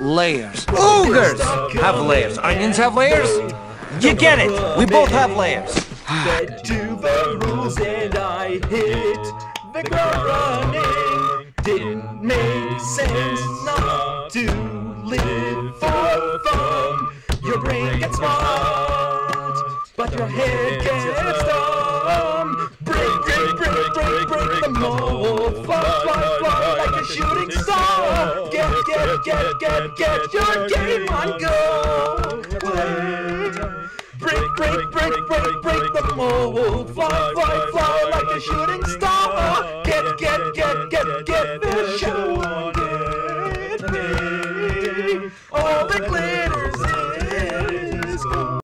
Layers. Ogres have layers. Onions have layers? You get it. We both have layers. Get to the rules and I hit the ground running. Didn't make sense not to live for fun. Your brain gets smart, but your head gets dumb. Break the mold. Fly like a shooting star. Get your game on go! Break the mold! Fly like a shooting star! Get the show on! All the glitter!